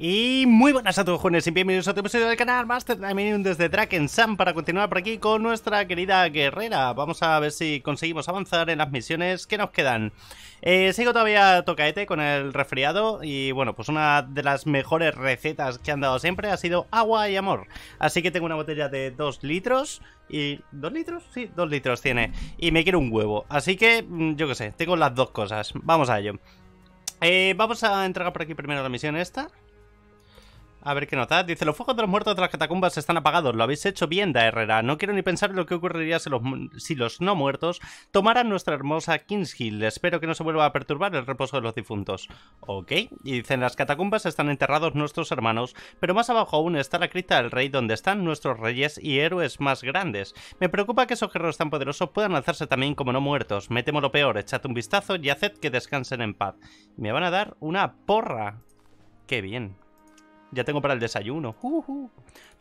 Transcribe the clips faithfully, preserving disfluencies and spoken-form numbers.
Y muy buenas a todos, jóvenes, y bienvenidos a otro episodio del canal Master Daeminium desde Drakensan para continuar por aquí con nuestra querida guerrera. Vamos a ver si conseguimos avanzar en las misiones que nos quedan. Eh, sigo todavía tocaete con el resfriado y bueno, pues una de las mejores recetas que han dado siempre ha sido agua y amor. Así que tengo una botella de dos litros y... ¿Dos litros? Sí, dos litros tiene. Y me quiero un huevo. Así que, yo qué sé, tengo las dos cosas. Vamos a ello. Eh, vamos a entregar por aquí primero la misión esta. A ver qué nota. Dice, los fuegos de los muertos de las catacumbas están apagados. Lo habéis hecho bien, da Herrera. No quiero ni pensar en lo que ocurriría si los, si los no muertos tomaran nuestra hermosa Kingshill. Espero que no se vuelva a perturbar el reposo de los difuntos. Ok. Y dicen, las catacumbas están enterrados nuestros hermanos, pero más abajo aún está la cripta del rey donde están nuestros reyes y héroes más grandes. Me preocupa que esos guerreros tan poderosos puedan alzarse también como no muertos. Me temo lo peor. Echad un vistazo y haced que descansen en paz. Me van a dar una porra. Qué bien. Ya tengo para el desayuno. Uh, uh.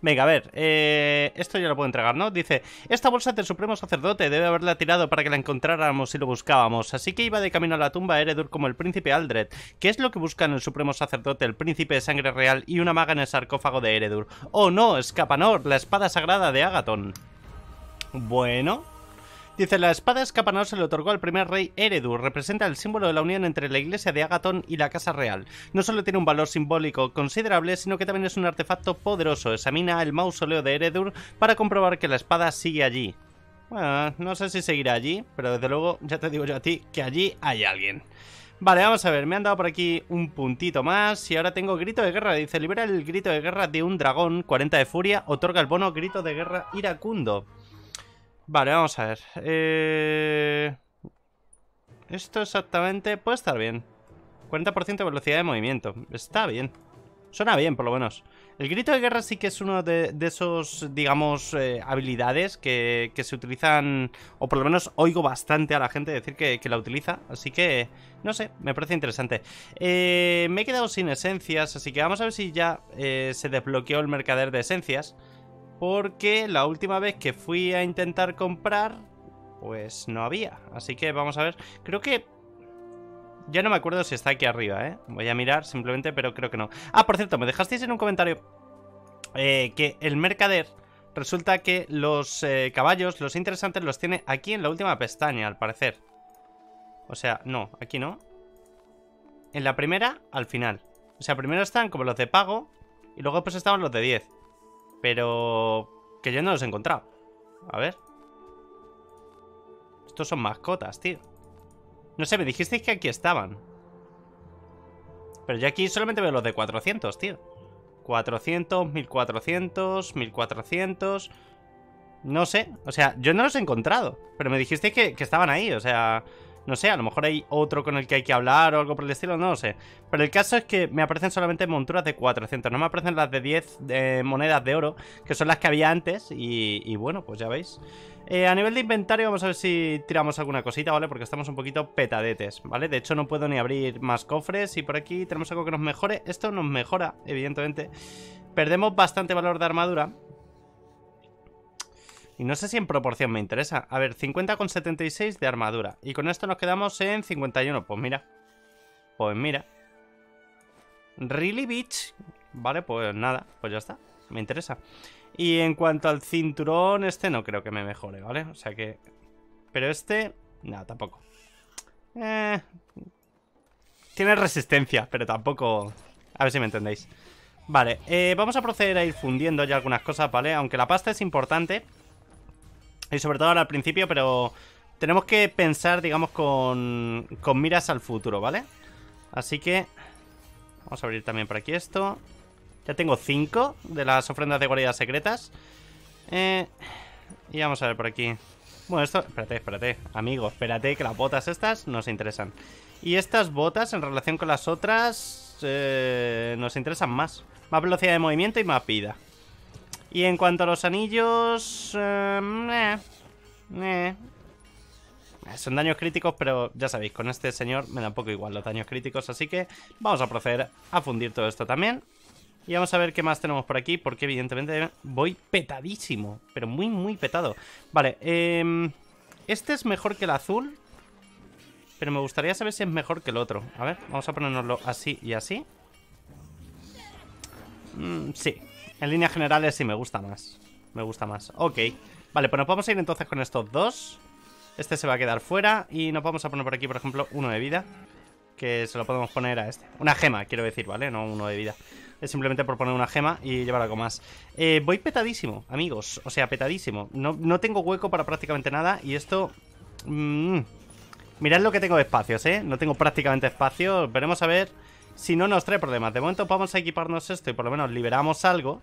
Venga, a ver, eh, esto ya lo puedo entregar, ¿no? Dice, esta bolsa del supremo sacerdote debe haberla tirado para que la encontráramos si lo buscábamos. Así que iba de camino a la tumba a Heredur como el príncipe Aldred. ¿Qué es lo que buscan el supremo sacerdote, el príncipe de sangre real y una maga en el sarcófago de Heredur? ¡Oh no! Escapanor, la espada sagrada de Agathon. Bueno... Dice, la espada Escapanor se le otorgó al primer rey Heredur, representa el símbolo de la unión entre la iglesia de Agathon y la casa real. No solo tiene un valor simbólico considerable, sino que también es un artefacto poderoso. Examina el mausoleo de Heredur para comprobar que la espada sigue allí. Bueno, no sé si seguirá allí, pero desde luego ya te digo yo a ti que allí hay alguien. Vale, vamos a ver, me han dado por aquí un puntito más y ahora tengo grito de guerra. Dice, libera el grito de guerra de un dragón, cuarenta de furia, otorga el bono grito de guerra iracundo. Vale, vamos a ver. Eh... Esto exactamente puede estar bien. cuarenta por ciento de velocidad de movimiento. Está bien. Suena bien, por lo menos. El grito de guerra sí que es uno de, de esos, digamos, eh, habilidades que, que se utilizan... O por lo menos oigo bastante a la gente decir que, que la utiliza. Así que, no sé, me parece interesante. Eh, me he quedado sin esencias, así que vamos a ver si ya eh, se desbloqueó el mercader de esencias. Porque la última vez que fui a intentar comprar, pues no había. Así que vamos a ver. Creo que... Ya no me acuerdo si está aquí arriba, ¿eh? Voy a mirar simplemente, pero creo que no. Ah, por cierto, me dejasteis en un comentario eh, que el mercader... Resulta que los eh, caballos, los interesantes, los tiene aquí en la última pestaña, al parecer. O sea, no, aquí no. En la primera, al final. O sea, primero están como los de pago y luego pues estaban los de diez. Pero... que yo no los he encontrado. A ver. Estos son mascotas, tío. No sé, me dijisteis que aquí estaban. Pero yo aquí solamente veo los de cuatrocientos, tío. cuatrocientos, mil cuatrocientos, mil cuatrocientos... No sé, o sea, yo no los he encontrado. Pero me dijisteis que, que estaban ahí, o sea... No sé, a lo mejor hay otro con el que hay que hablar o algo por el estilo, no lo sé. Pero el caso es que me aparecen solamente monturas de cuatrocientos. No me aparecen las de diez eh, monedas de oro, que son las que había antes. Y, y bueno, pues ya veis. eh, A nivel de inventario vamos a ver si tiramos alguna cosita, ¿vale? Porque estamos un poquito petadetes, ¿vale? De hecho no puedo ni abrir más cofres. Y por aquí tenemos algo que nos mejore. Esto nos mejora, evidentemente. Perdemos bastante valor de armadura. Y no sé si en proporción me interesa. A ver, cincuenta con setenta y seis de armadura. Y con esto nos quedamos en cincuenta y uno. Pues mira. Pues mira. Really, bitch. Vale, pues nada. Pues ya está. Me interesa. Y en cuanto al cinturón, este no creo que me mejore, ¿vale? O sea que... Pero este... Nada, tampoco. Eh... Tiene resistencia, pero tampoco... A ver si me entendéis. Vale, eh, vamos a proceder a ir fundiendo ya algunas cosas, ¿vale? Aunque la pasta es importante... Y sobre todo ahora al principio, pero tenemos que pensar, digamos, con, con miras al futuro, ¿vale? Así que vamos a abrir también por aquí esto. Ya tengo cinco de las ofrendas de guardias secretas. Eh, y vamos a ver por aquí. Bueno, esto... Espérate, espérate, amigo, espérate que las botas estas nos interesan. Y estas botas en relación con las otras eh, nos interesan más. Más velocidad de movimiento y más vida. Y en cuanto a los anillos... Eh, eh, son daños críticos, pero ya sabéis, con este señor me da un poco igual los daños críticos. Así que vamos a proceder a fundir todo esto también. Y vamos a ver qué más tenemos por aquí, porque evidentemente voy petadísimo. Pero muy, muy petado. Vale, eh, este es mejor que el azul. Pero me gustaría saber si es mejor que el otro. A ver, vamos a ponérnoslo así y así. Mm, sí, en líneas generales sí me gusta más. Me gusta más, ok. Vale, pues nos vamos a ir entonces con estos dos. Este se va a quedar fuera y nos vamos a poner por aquí, por ejemplo, uno de vida. Que se lo podemos poner a este. Una gema, quiero decir, ¿vale? No uno de vida. Es simplemente por poner una gema y llevar algo más. eh, Voy petadísimo, amigos. O sea, petadísimo. No, no tengo hueco para prácticamente nada. Y esto... Mmm, mirad lo que tengo de espacios, ¿eh? No tengo prácticamente espacio. Veremos a ver si no nos trae problemas. De momento vamos a equiparnos esto y por lo menos liberamos algo.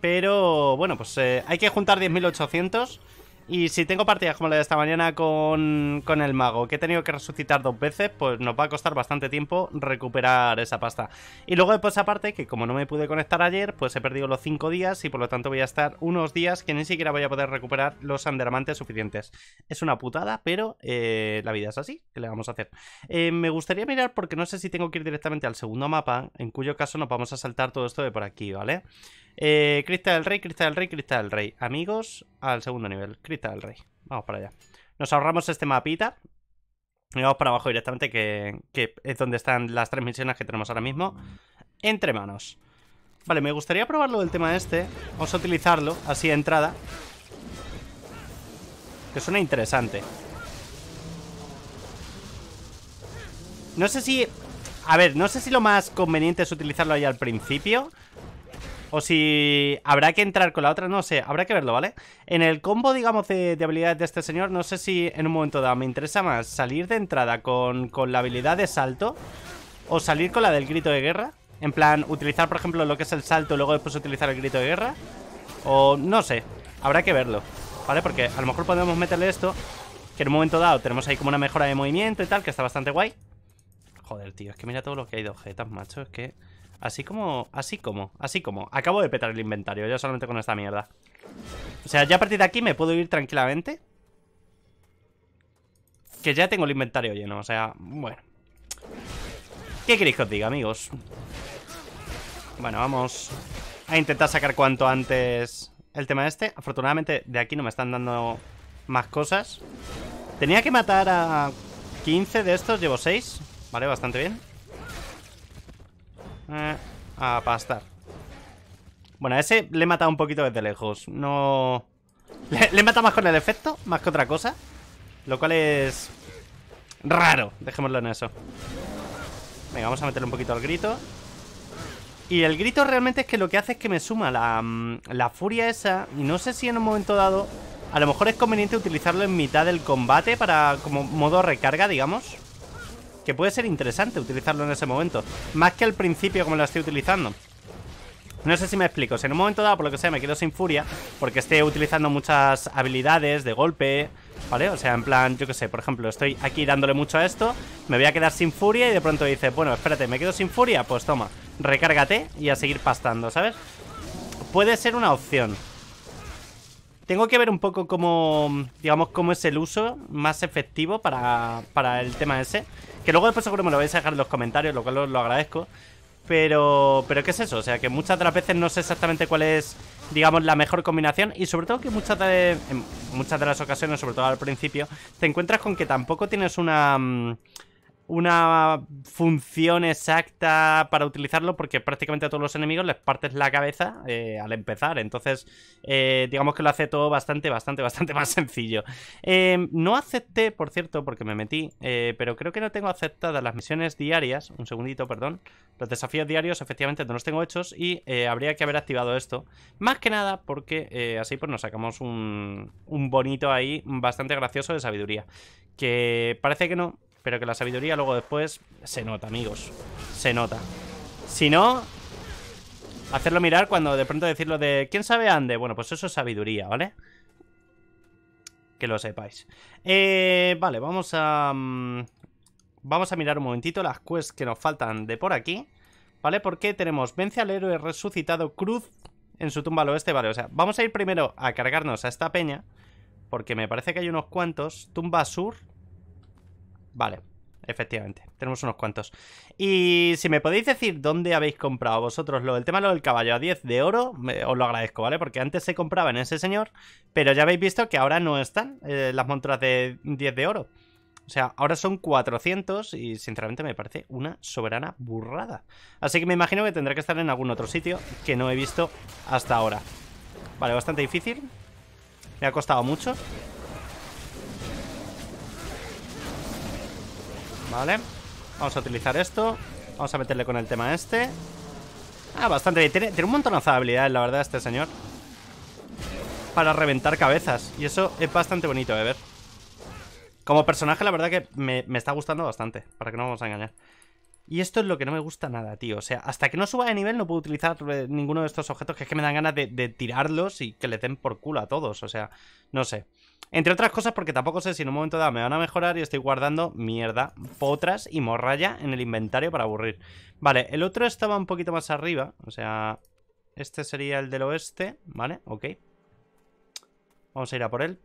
Pero, bueno, pues eh, hay que juntar diez mil ochocientos. Y si tengo partidas como la de esta mañana con, con el mago, que he tenido que resucitar dos veces, pues nos va a costar bastante tiempo recuperar esa pasta. Y luego después aparte, que como no me pude conectar ayer, pues he perdido los cinco días y por lo tanto voy a estar unos días que ni siquiera voy a poder recuperar los andiamantes suficientes. Es una putada, pero eh, la vida es así, ¿qué le vamos a hacer? Eh, me gustaría mirar porque no sé si tengo que ir directamente al segundo mapa, en cuyo caso nos vamos a saltar todo esto de por aquí, ¿vale? Eh, Cristal del Rey, Cristal del Rey, Cristal del Rey. Amigos, al segundo nivel, Cristal del Rey. Vamos para allá. Nos ahorramos este mapita y vamos para abajo directamente, que, que es donde están las tres misiones que tenemos ahora mismo entre manos. Vale, me gustaría probarlo del tema este. Vamos a utilizarlo así de entrada, que suena interesante. No sé si... A ver, no sé si lo más conveniente es utilizarlo ahí al principio o si habrá que entrar con la otra, no sé, habrá que verlo, ¿vale? En el combo, digamos, de, de habilidades de este señor, no sé si en un momento dado me interesa más salir de entrada con, con la habilidad de salto o salir con la del grito de guerra. En plan, utilizar, por ejemplo, lo que es el salto y luego después utilizar el grito de guerra. O no sé, habrá que verlo, ¿vale? Porque a lo mejor podemos meterle esto, que en un momento dado tenemos ahí como una mejora de movimiento y tal, que está bastante guay. Joder, tío, es que mira todo lo que hay de objetos, macho, es que... Así como, así como, así como. Acabo de petar el inventario, yo solamente con esta mierda. O sea, ya a partir de aquí me puedo ir tranquilamente, que ya tengo el inventario lleno, o sea, bueno. ¿Qué queréis que os diga, amigos? Bueno, vamos a intentar sacar cuanto antes el tema este. Afortunadamente de aquí no me están dando más cosas. Tenía que matar a quince de estos, llevo seis. Vale, bastante bien. Eh, a pastar. Bueno, a ese le he matado un poquito desde lejos. No... Le, le he matado más con el efecto, más que otra cosa, lo cual es... raro, dejémoslo en eso. Venga, vamos a meterle un poquito al grito. Y el grito realmente es que lo que hace es que me suma la, la furia esa. Y no sé si en un momento dado a lo mejor es conveniente utilizarlo en mitad del combate, para como modo recarga, digamos, que puede ser interesante utilizarlo en ese momento, más que al principio como lo estoy utilizando. No sé si me explico. Si en un momento dado, por lo que sea, me quedo sin furia porque esté utilizando muchas habilidades de golpe, ¿vale? O sea, en plan, yo qué sé, por ejemplo, estoy aquí dándole mucho a esto, me voy a quedar sin furia y de pronto dices, bueno, espérate, me quedo sin furia, pues toma, recárgate y a seguir pastando, ¿sabes? Puede ser una opción. Tengo que ver un poco cómo, digamos, cómo es el uso más efectivo para, para el tema ese. Que luego después seguro me lo vais a dejar en los comentarios, lo cual os lo agradezco. Pero, pero ¿qué es eso? O sea, que muchas de las veces no sé exactamente cuál es, digamos, la mejor combinación. Y sobre todo que muchas de, en muchas de las ocasiones, sobre todo al principio, te encuentras con que tampoco tienes una... una función exacta para utilizarlo, porque prácticamente a todos los enemigos les partes la cabeza eh, al empezar. Entonces eh, digamos que lo hace todo bastante, bastante, bastante más sencillo. eh, No acepté, por cierto, porque me metí, eh, pero creo que no tengo aceptadas las misiones diarias. Un segundito, perdón. Los desafíos diarios efectivamente no los tengo hechos y eh, habría que haber activado esto, más que nada porque eh, así pues nos sacamos un, un bonito ahí bastante gracioso de sabiduría, que parece que no, pero que la sabiduría luego después se nota, amigos. Se nota. Si no, hacerlo mirar cuando de pronto decirlo de ¿quién sabe ande? Bueno, pues eso es sabiduría, ¿vale? Que lo sepáis. Eh, vale, vamos a... Vamos a mirar un momentito las quests que nos faltan de por aquí, ¿vale? Porque tenemos vence al héroe resucitado Cruz en su tumba al oeste, ¿vale? O sea, vamos a ir primero a cargarnos a esta peña, porque me parece que hay unos cuantos. Tumba sur... Vale, efectivamente, tenemos unos cuantos. Y si me podéis decir dónde habéis comprado vosotros lo del tema lo del caballo a diez de oro, me, os lo agradezco, ¿vale? Porque antes se compraba en ese señor, pero ya habéis visto que ahora no están eh, las monturas de diez de oro. O sea, ahora son cuatrocientos y sinceramente me parece una soberana burrada. Así que me imagino que tendrá que estar en algún otro sitio que no he visto hasta ahora. Vale, bastante difícil. Me ha costado mucho. Vale, vamos a utilizar esto. Vamos a meterle con el tema este. Ah, bastante bien. Tiene, tiene un montonazo de habilidades, la verdad, este señor, para reventar cabezas. Y eso es bastante bonito de ver. Como personaje, la verdad que me, me está gustando bastante, para que no vamos a engañar. Y esto es lo que no me gusta nada, tío. O sea, hasta que no suba de nivel no puedo utilizar ninguno de estos objetos, que es que me dan ganas de, de tirarlos y que le den por culo a todos. O sea, no sé. Entre otras cosas porque tampoco sé si en un momento dado me van a mejorar y estoy guardando mierda, potras y morralla en el inventario para aburrir. Vale, el otro estaba un poquito más arriba. O sea, este sería el del oeste. Vale, ok. Vamos a ir a por él.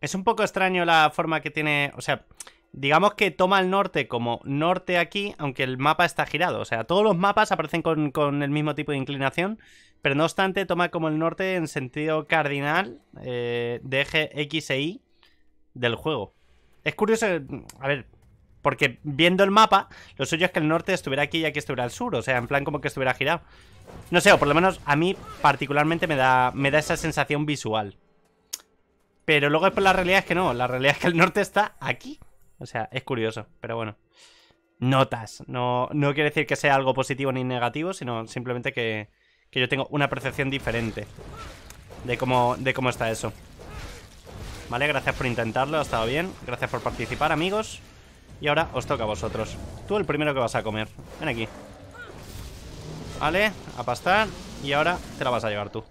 Es un poco extraño la forma que tiene. O sea, digamos que toma el norte como norte aquí, aunque el mapa está girado. O sea, todos los mapas aparecen con, con el mismo tipo de inclinación, pero no obstante toma como el norte en sentido cardinal, eh, de eje X e Y del juego. Es curioso, a ver, porque viendo el mapa, lo suyo es que el norte estuviera aquí y aquí estuviera el sur. O sea, en plan como que estuviera girado. No sé, o por lo menos a mí particularmente me da, me da esa sensación visual. Pero luego la realidad es que no, la realidad es que el norte está aquí. O sea, es curioso, pero bueno. Notas, no, no quiere decir que sea algo positivo ni negativo, sino simplemente que, que yo tengo una percepción diferente de cómo, de cómo está eso. Vale, gracias por intentarlo, ha estado bien. Gracias por participar, amigos. Y ahora os toca a vosotros. Tú el primero que vas a comer, ven aquí. Vale, a pastar. Y ahora te la vas a llevar tú.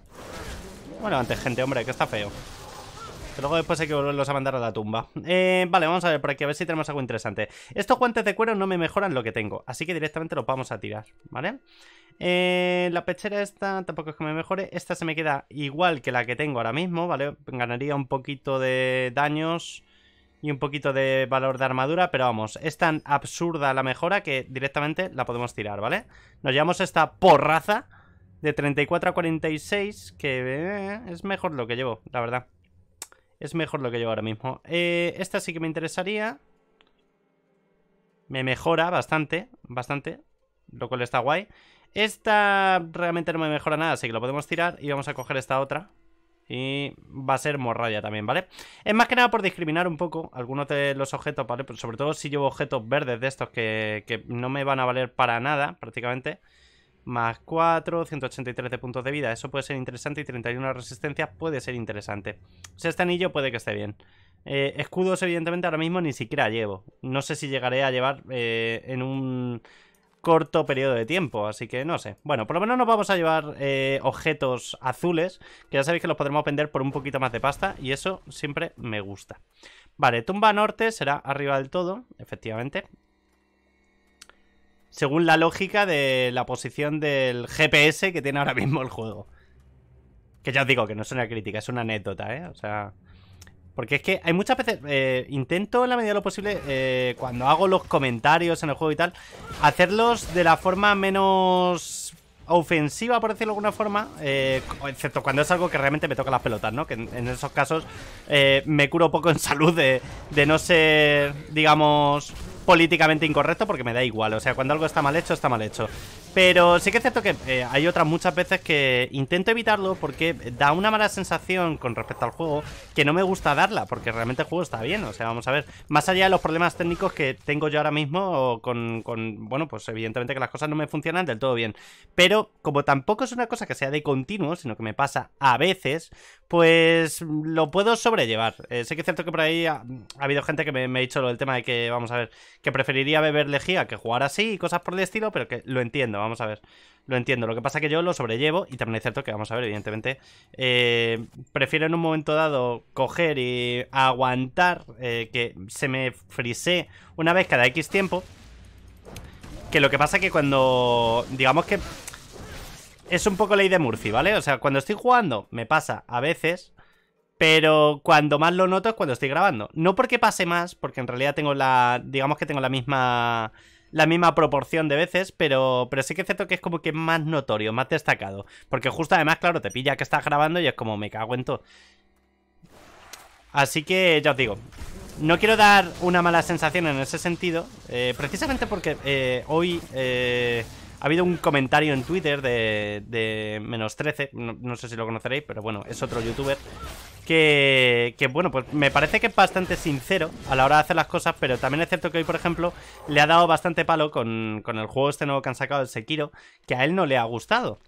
Bueno, antes, gente, hombre, que está feo. Luego después hay que volverlos a mandar a la tumba. eh, Vale, vamos a ver por aquí, a ver si tenemos algo interesante. Estos guantes de cuero no me mejoran lo que tengo, así que directamente los vamos a tirar, ¿vale? Eh, la pechera esta tampoco es que me mejore. Esta se me queda igual que la que tengo ahora mismo, ¿vale? Ganaría un poquito de daños y un poquito de valor de armadura, pero vamos, es tan absurda la mejora que directamente la podemos tirar, ¿vale? Nos llevamos esta porraza de treinta y cuatro a cuarenta y seis, que eh, es mejor lo que llevo, la verdad. Es mejor lo que llevo ahora mismo. eh, Esta sí que me interesaría. Me mejora bastante. Bastante, lo cual está guay. Esta realmente no me mejora nada, así que lo podemos tirar. Y vamos a coger esta otra. Y va a ser morralla también, ¿vale? Es más que nada por discriminar un poco algunos de los objetos, ¿vale? Pero sobre todo si llevo objetos verdes de estos que, que no me van a valer para nada, prácticamente. Más cuatro, ciento ochenta y tres de puntos de vida. Eso puede ser interesante. Y treinta y uno de resistencia puede ser interesante. O sea, este anillo puede que esté bien. Eh, escudos, evidentemente, ahora mismo ni siquiera llevo. No sé si llegaré a llevar eh, en un corto periodo de tiempo. Así que no sé. Bueno, por lo menos nos vamos a llevar eh, objetos azules, que ya sabéis que los podremos vender por un poquito más de pasta. Y eso siempre me gusta. Vale, tumba norte será arriba del todo, efectivamente. Según la lógica de la posición del G P S que tiene ahora mismo el juego. Que ya os digo que no es una crítica, es una anécdota, ¿eh? O sea, porque es que hay muchas veces... Eh, intento en la medida de lo posible, eh, cuando hago los comentarios en el juego y tal, hacerlos de la forma menos ofensiva, por decirlo de alguna forma, eh, excepto cuando es algo que realmente me toca las pelotas, ¿no? Que en, en esos casos eh, me curo poco en salud de, de no ser, digamos... políticamente incorrecto, porque me da igual. O sea, cuando algo está mal hecho, está mal hecho. Pero sí que es cierto que eh, hay otras muchas veces que intento evitarlo porque da una mala sensación con respecto al juego que no me gusta darla, porque realmente el juego está bien. O sea, vamos a ver, más allá de los problemas técnicos que tengo yo ahora mismo con, con bueno, pues evidentemente que las cosas no me funcionan del todo bien, pero como tampoco es una cosa que sea de continuo, sino que me pasa a veces, pues lo puedo sobrellevar. eh, Sí que es cierto que por ahí ha, ha habido gente que me, me ha dicho lo del tema de que, vamos a ver, que preferiría beber lejía que jugar así y cosas por el estilo, pero que lo entiendo, vamos a ver. Lo entiendo, lo que pasa es que yo lo sobrellevo. Y también es cierto que, vamos a ver, evidentemente eh, prefiero en un momento dado coger y aguantar eh, que se me frisee una vez cada X tiempo. Que lo que pasa es que cuando, digamos que es un poco ley de Murphy, ¿vale? O sea, cuando estoy jugando me pasa a veces, pero cuando más lo noto es cuando estoy grabando. No porque pase más, porque en realidad tengo la... digamos que tengo la misma... la misma proporción de veces, pero, pero sí que es cierto que es como que más notorio, más destacado. Porque justo además, claro, te pilla que estás grabando y es como me cago en todo. Así que ya os digo, No quiero dar una mala sensación en ese sentido, eh, precisamente porque eh, hoy eh, ha habido un comentario en Twitter de, de menos trece, no, no sé si lo conoceréis, pero bueno, es otro youtuber que, que, bueno, pues me parece que es bastante sincero a la hora de hacer las cosas, pero también es cierto que hoy, por ejemplo, le ha dado bastante palo con, con el juego este nuevo que han sacado, el Sekiro, que a él no le ha gustado.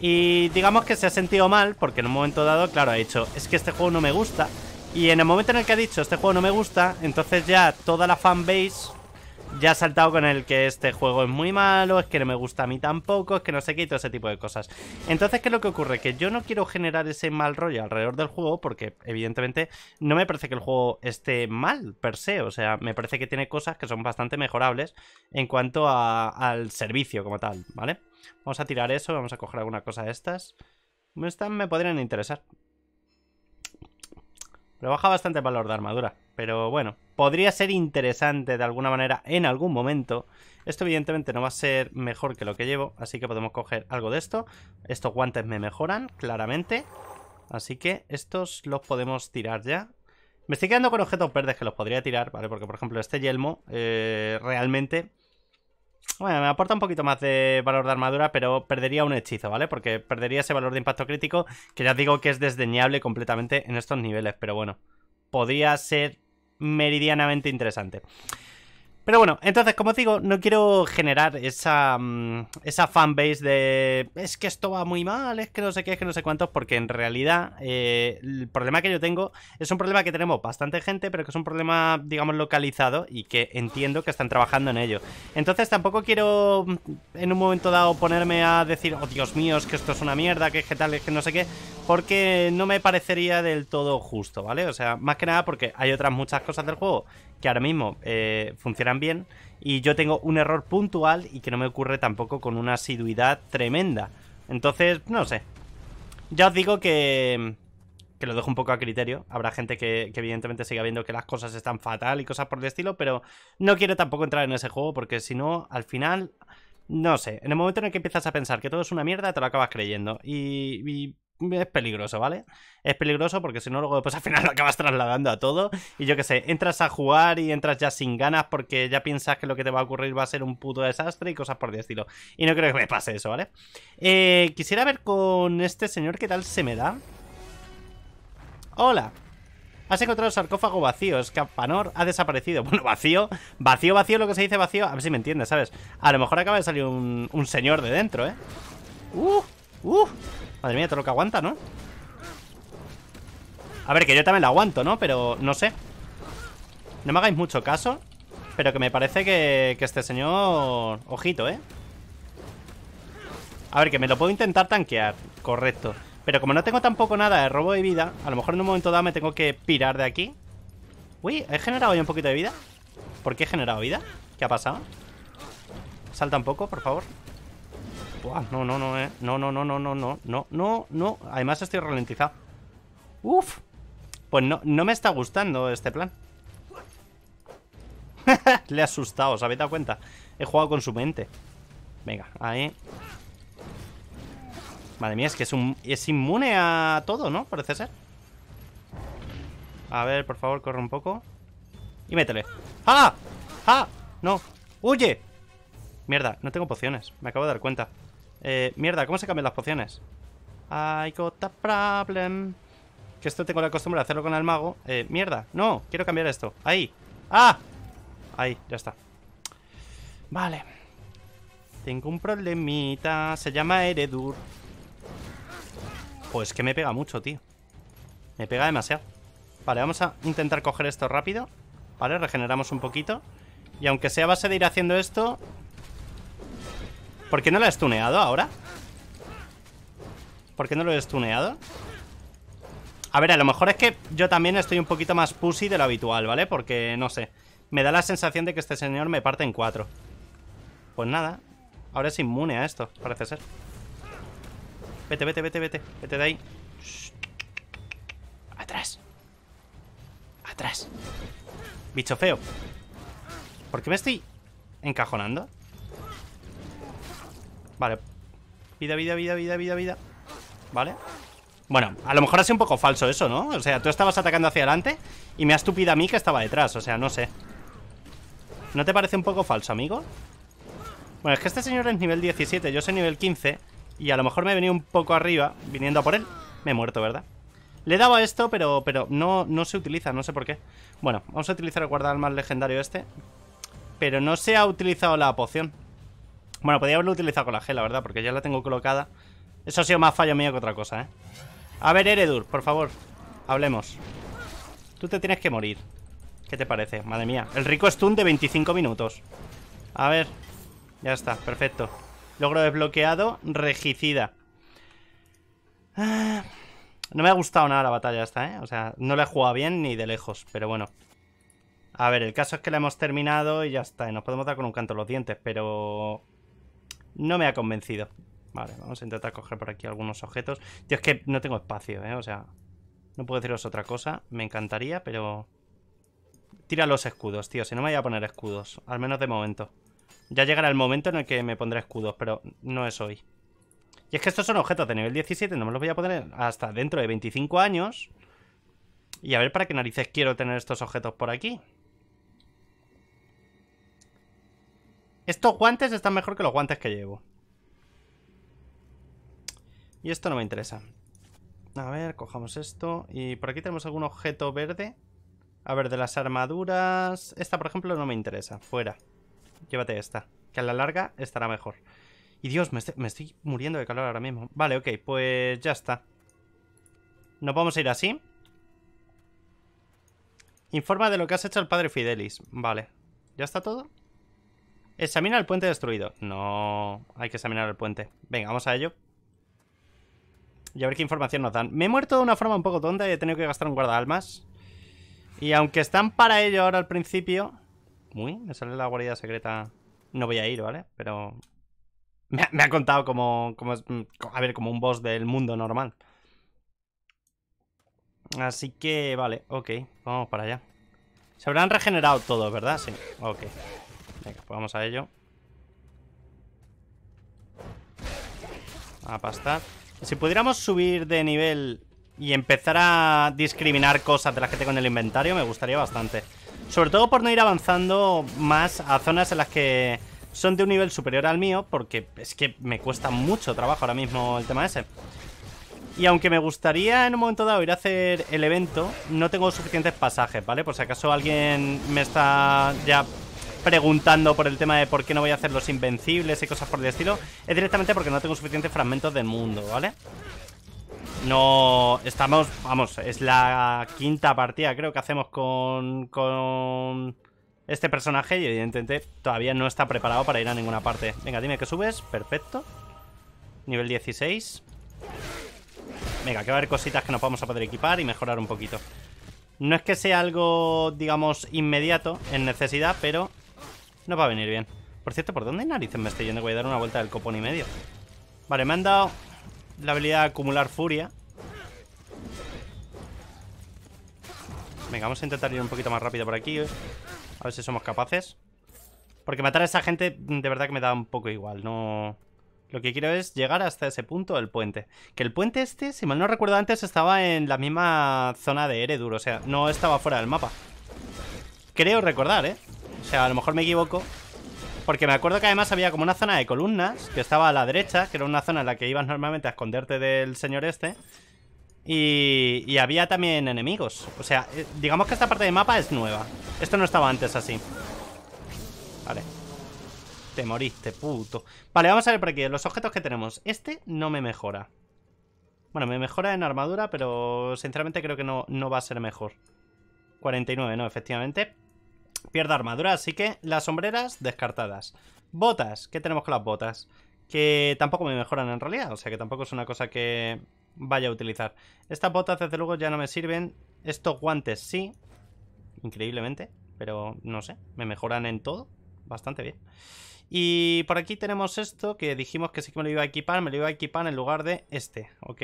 Y digamos que se ha sentido mal, porque en un momento dado, claro, ha dicho, es que este juego no me gusta. Y en el momento en el que ha dicho, este juego no me gusta, entonces ya toda la fanbase ya ha saltado con el que este juego es muy malo, es que no me gusta a mí tampoco, es que no sé qué, y todo ese tipo de cosas. Entonces, ¿qué es lo que ocurre? Que yo no quiero generar ese mal rollo alrededor del juego, porque evidentemente no me parece que el juego esté mal per se, o sea, me parece que tiene cosas que son bastante mejorables en cuanto a, al servicio como tal, ¿vale? Vamos a tirar eso, vamos a coger alguna cosa de estas. Estas me podrían interesar. Pero baja bastante el valor de armadura. Pero bueno, podría ser interesante de alguna manera en algún momento. Esto evidentemente no va a ser mejor que lo que llevo, así que podemos coger algo de esto. Estos guantes me mejoran, claramente. Así que estos los podemos tirar ya. Me estoy quedando con objetos verdes que los podría tirar, ¿vale? Porque por ejemplo este yelmo eh, realmente... Bueno, me aporta un poquito más de valor de armadura, pero perdería un hechizo, ¿vale? Porque perdería ese valor de impacto crítico, que ya digo que es desdeñable completamente en estos niveles, pero bueno, podría ser meridianamente interesante. Pero bueno, entonces, como os digo, no quiero generar esa, esa fanbase de... Es que esto va muy mal, es que no sé qué, es que no sé cuántos, porque en realidad eh, el problema que yo tengo es un problema que tenemos bastante gente, pero que es un problema, digamos, localizado y que entiendo que están trabajando en ello. Entonces tampoco quiero en un momento dado ponerme a decir, oh Dios mío, es que esto es una mierda, que es que tal, es que no sé qué, porque no me parecería del todo justo, ¿vale? O sea, más que nada porque hay otras muchas cosas del juego que ahora mismo eh, funcionan bien y yo tengo un error puntual y que no me ocurre tampoco con una asiduidad tremenda. Entonces, no sé. Ya os digo que, que lo dejo un poco a criterio. Habrá gente que, que evidentemente siga viendo que las cosas están fatal y cosas por el estilo, pero no quiero tampoco entrar en ese juego porque si no, al final, no sé. En el momento en el que empiezas a pensar que todo es una mierda, te lo acabas creyendo y... y es peligroso, ¿vale? Es peligroso porque si no luego pues al final lo acabas trasladando a todo y yo qué sé, entras a jugar y entras ya sin ganas porque ya piensas que lo que te va a ocurrir va a ser un puto desastre y cosas por el estilo. Y no creo que me pase eso, ¿vale? Eh, quisiera ver con este señor qué tal se me da. ¡Hola! Has encontrado sarcófago vacío, Escapanor ha desaparecido. Bueno, vacío, vacío, vacío, lo que se dice vacío. A ver si me entiendes, ¿sabes? A lo mejor acaba de salir un, un señor de dentro, ¿eh? ¡Uh! ¡Uh! Madre mía, todo lo que aguanta, ¿no? A ver, que yo también lo aguanto, ¿no? Pero no sé. No me hagáis mucho caso, pero que me parece que, que este señor... Ojito, ¿eh? A ver, que me lo puedo intentar tanquear. Correcto. Pero como no tengo tampoco nada de robo de vida, a lo mejor en un momento dado me tengo que pirar de aquí. Uy, ¿he generado ya un poquito de vida? ¿Por qué he generado vida? ¿Qué ha pasado? Salta un poco, por favor. Buah, no, no, no, eh. No, no, no, no, no, no, no, no, no. Además estoy ralentizado. Uf. Pues no, no me está gustando este plan. Le he asustado, ¿os habéis dado cuenta? He jugado con su mente. Venga, ahí. Madre mía, es que es, un, es inmune a todo, ¿no? Parece ser. A ver, por favor, corre un poco. Y métele. ¡Ah! ¡Ah! No. ¡Huye! Mierda, no tengo pociones. Me acabo de dar cuenta. Eh, mierda, ¿cómo se cambian las pociones? I got a problem. Que esto tengo la costumbre de hacerlo con el mago. Eh, mierda, no, quiero cambiar esto. Ahí, ah, ahí, ya está. Vale. Tengo un problemita. Se llama Heredur. Pues que me pega mucho, tío. Me pega demasiado. Vale, vamos a intentar coger esto rápido. Vale, regeneramos un poquito. Y aunque sea a base de ir haciendo esto... ¿Por qué no la he stuneado ahora? ¿Por qué no lo he stuneado? A ver, a lo mejor es que yo también estoy un poquito más pussy de lo habitual, ¿vale? Porque, no sé, me da la sensación de que este señor me parte en cuatro. Pues nada, ahora es inmune a esto, parece ser. Vete, vete, vete, vete, vete de ahí. Shh. Atrás. Atrás. Bicho feo. ¿Por qué me estoy encajonando? Vale. Vida, vida, vida, vida, vida, vida. Vale. Bueno, a lo mejor ha sido un poco falso eso, ¿no? O sea, tú estabas atacando hacia adelante y me has tupido a mí que estaba detrás. O sea, no sé. ¿No te parece un poco falso, amigo? Bueno, es que este señor es nivel diecisiete, yo soy nivel quince. Y a lo mejor me he venido un poco arriba viniendo a por él. Me he muerto, ¿verdad? Le he dado a esto, pero, pero no, no se utiliza, no sé por qué. Bueno, vamos a utilizar el guardaarmas legendario este. Pero no se ha utilizado la poción. Bueno, podría haberlo utilizado con la G, la verdad, porque ya la tengo colocada. Eso ha sido más fallo mío que otra cosa, ¿eh? A ver, Heredur, por favor, hablemos. Tú te tienes que morir. ¿Qué te parece? Madre mía. El rico stun de veinticinco minutos. A ver. Ya está, perfecto. Logro desbloqueado, regicida. Ah, no me ha gustado nada la batalla esta, ¿eh? O sea, no la he jugado bien ni de lejos, pero bueno. A ver, el caso es que la hemos terminado y ya está. Y nos podemos dar con un canto en los dientes, pero... no me ha convencido. Vale, vamos a intentar coger por aquí algunos objetos. Tío, es que no tengo espacio, ¿eh? O sea, no puedo deciros otra cosa. Me encantaría, pero... tira los escudos, tío. Si no me voy a poner escudos, al menos de momento. Ya llegará el momento en el que me pondré escudos, pero no es hoy. Y es que estos son objetos de nivel diecisiete, no me los voy a poner hasta dentro de veinticinco años. Y a ver para qué narices quiero tener estos objetos por aquí. Estos guantes están mejor que los guantes que llevo. Y esto no me interesa. A ver, cojamos esto. Y por aquí tenemos algún objeto verde. A ver, de las armaduras... esta, por ejemplo, no me interesa. Fuera. Llévate esta, que a la larga estará mejor. Y Dios, me estoy, me estoy muriendo de calor ahora mismo. Vale, ok, pues ya está. Nos vamos a ir así. Informa de lo que has hecho al padre Fidelis. Vale, ¿ya está todo? Examina el puente destruido. No, hay que examinar el puente. Venga, vamos a ello. Y a ver qué información nos dan. Me he muerto de una forma un poco tonta y he tenido que gastar un guardaalmas. Y aunque están para ello ahora al principio... uy, me sale la guarida secreta. No voy a ir, ¿vale? Pero... Me ha, me ha contado como, como... a ver, como un boss del mundo normal. Así que, vale, ok. Vamos para allá. Se habrán regenerado todos, ¿verdad? Sí, ok. Venga, pues vamos a ello. A pastar. Si pudiéramos subir de nivel y empezar a discriminar cosas de las que tengo en el inventario, me gustaría bastante. Sobre todo por no ir avanzando más a zonas en las que son de un nivel superior al mío, porque es que me cuesta mucho trabajo ahora mismo el tema ese. Y aunque me gustaría en un momento dado ir a hacer el evento, no tengo suficientes pasajes, ¿vale? Por si acaso alguien me está ya preguntando por el tema de por qué no voy a hacer los invencibles y cosas por el estilo, es directamente porque no tengo suficientes fragmentos del mundo, ¿vale? No, estamos, vamos, es la quinta partida creo que hacemos con, con este personaje y evidentemente todavía no está preparado para ir a ninguna parte. Venga, dime que subes, perfecto. Nivel dieciséis. Venga, que va a haber cositas que nos vamos a poder equipar y mejorar un poquito. No es que sea algo, digamos, inmediato, en necesidad, pero nos va a venir bien. Por cierto, ¿por dónde narices me estoy yendo? Voy a dar una vuelta del copón y medio. Vale, me han dado... la habilidad de acumular furia. Venga, vamos a intentar ir un poquito más rápido por aquí. A ver si somos capaces. Porque matar a esa gente de verdad que me da un poco igual. No. Lo que quiero es llegar hasta ese punto del puente. Que el puente este, si mal no recuerdo antes, estaba en la misma zona de Heredur. O sea, no estaba fuera del mapa. Creo recordar, ¿eh? O sea, a lo mejor me equivoco. Porque me acuerdo que además había como una zona de columnas que estaba a la derecha, que era una zona en la que ibas normalmente a esconderte del señor este. Y, y había también enemigos. O sea, digamos que esta parte del mapa es nueva. Esto no estaba antes así. Vale. Te moriste, puto. Vale, vamos a ver por aquí. Los objetos que tenemos. Este no me mejora. Bueno, me mejora en armadura, pero sinceramente creo que no, no va a ser mejor. cuarenta y nueve, no, efectivamente. Pierdo armadura, así que las sombreras descartadas. Botas, ¿qué tenemos con las botas? Que tampoco me mejoran en realidad, o sea que tampoco es una cosa que vaya a utilizar. Estas botas desde luego ya no me sirven. Estos guantes sí, increíblemente, pero no sé, me mejoran en todo, bastante bien. Y por aquí tenemos esto que dijimos que sí que me lo iba a equipar, me lo iba a equipar en lugar de este, ¿ok?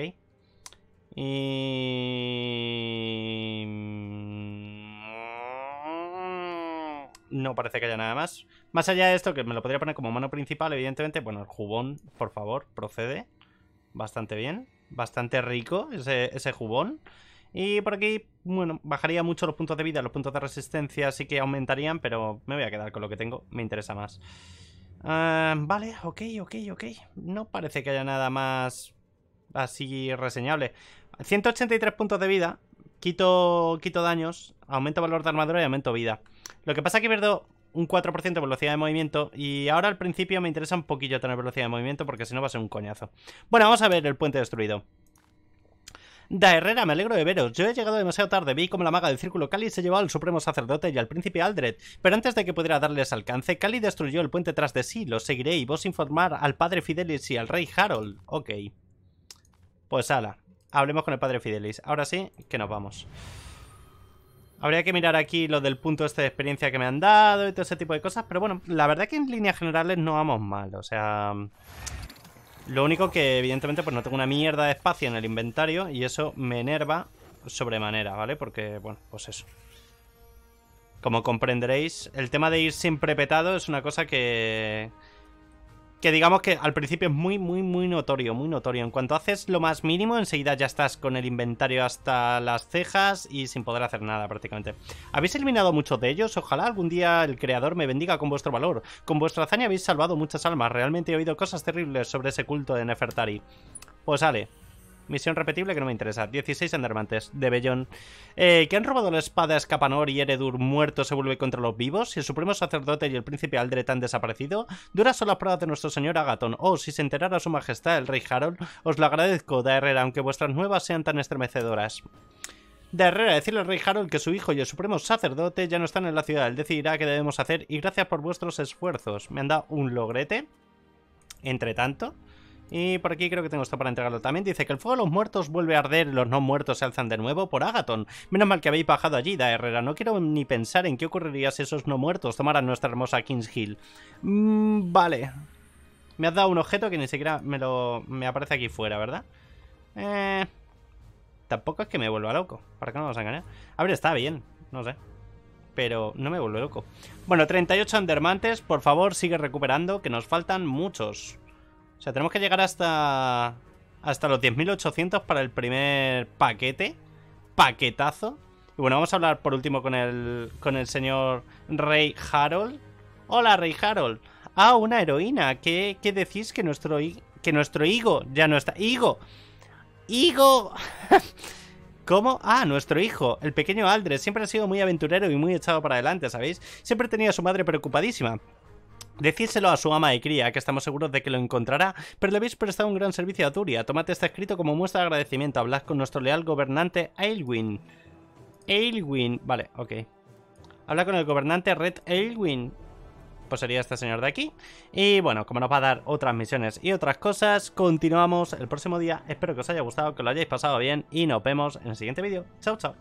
Y... no parece que haya nada más. Más allá de esto, que me lo podría poner como mano principal, evidentemente. Bueno, el jubón, por favor, procede. Bastante bien. bastante rico ese, ese jubón. Y por aquí, bueno, bajaría mucho los puntos de vida, los puntos de resistencia sí que aumentarían, pero me voy a quedar con lo que tengo, me interesa más. Uh, vale, ok, ok, ok. No parece que haya nada más así reseñable. ciento ochenta y tres puntos de vida, quito, quito daños, aumento valor de armadura y aumento vida. Lo que pasa es que pierdo un cuatro por ciento de velocidad de movimiento y ahora al principio me interesa un poquillo tener velocidad de movimiento porque si no va a ser un coñazo. Bueno, vamos a ver el puente destruido. Da Herrera, me alegro de veros. Yo he llegado demasiado tarde. Vi como la maga del círculo Cali se llevó al supremo sacerdote y al príncipe Aldred, pero antes de que pudiera darles alcance, Cali destruyó el puente tras de sí. Lo seguiré y vos informar al padre Fidelis y al rey Harold. Ok. Pues ala, hablemos con el padre Fidelis. Ahora sí, que nos vamos. Habría que mirar aquí lo del punto este de experiencia que me han dado y todo ese tipo de cosas, pero bueno, la verdad que en líneas generales no vamos mal, o sea... Lo único que, evidentemente, pues no tengo una mierda de espacio en el inventario y eso me enerva sobremanera, ¿vale? Porque, bueno, pues eso. Como comprenderéis, el tema de ir siempre petado es una cosa que... Que digamos que al principio es muy, muy, muy notorio, muy notorio. En cuanto haces lo más mínimo, enseguida ya estás con el inventario hasta las cejas y sin poder hacer nada prácticamente. Habéis eliminado muchos de ellos, ojalá algún día el creador me bendiga con vuestro valor. Con vuestra hazaña habéis salvado muchas almas, realmente he oído cosas terribles sobre ese culto de Nefertari. Pues sale. Misión repetible que no me interesa. dieciséis endermantes de Bellón. Eh, que han robado la espada a Escapanor y Heredur muerto se vuelve contra los vivos. El supremo sacerdote y el príncipe Aldred han desaparecido. Duras son las pruebas de nuestro señor Agathon. Oh, si se enterara su majestad el rey Harold, os lo agradezco, Da Herrera, aunque vuestras nuevas sean tan estremecedoras. Da Herrera, decirle al rey Harold que su hijo y el supremo sacerdote ya no están en la ciudad. Él decidirá qué debemos hacer y gracias por vuestros esfuerzos. Me han dado un logrete. Entre tanto... Y por aquí creo que tengo esto para entregarlo también. Dice que el fuego de los muertos vuelve a arder y los no muertos se alzan de nuevo por Agathon. Menos mal que habéis bajado allí, Da Herrera. No quiero ni pensar en qué ocurriría si esos no muertos tomaran nuestra hermosa Kingshill. Mm, vale. Me has dado un objeto que ni siquiera me lo me aparece aquí fuera, ¿verdad? Eh, tampoco es que me vuelva loco. ¿Para qué no vamos a engañar? A ver, está bien. No sé. Pero no me vuelve loco. Bueno, treinta y ocho endermantes. Por favor, sigue recuperando, que nos faltan muchos. O sea, tenemos que llegar hasta hasta los diez mil ochocientos para el primer paquete, paquetazo. Y bueno, vamos a hablar por último con el, con el señor Rey Harold. Hola, Rey Harold. Ah, una heroína. ¿Qué, qué decís que nuestro, que nuestro higo ya no está? ¡Higo! ¡Higo! ¿Cómo? Ah, nuestro hijo, el pequeño Aldred. Siempre ha sido muy aventurero y muy echado para adelante, ¿sabéis? Siempre tenía a su madre preocupadísima. Decídselo a su ama de cría, que estamos seguros de que lo encontrará, pero le habéis prestado un gran servicio a Turia. Tomad este escrito como muestra de agradecimiento. Hablad con nuestro leal gobernante Aylwin. Aylwin, vale, ok. Habla con el gobernante Red Aylwin. Pues sería este señor de aquí. Y bueno, como nos va a dar otras misiones y otras cosas, continuamos el próximo día. Espero que os haya gustado, que lo hayáis pasado bien y nos vemos en el siguiente vídeo. Chao, chao.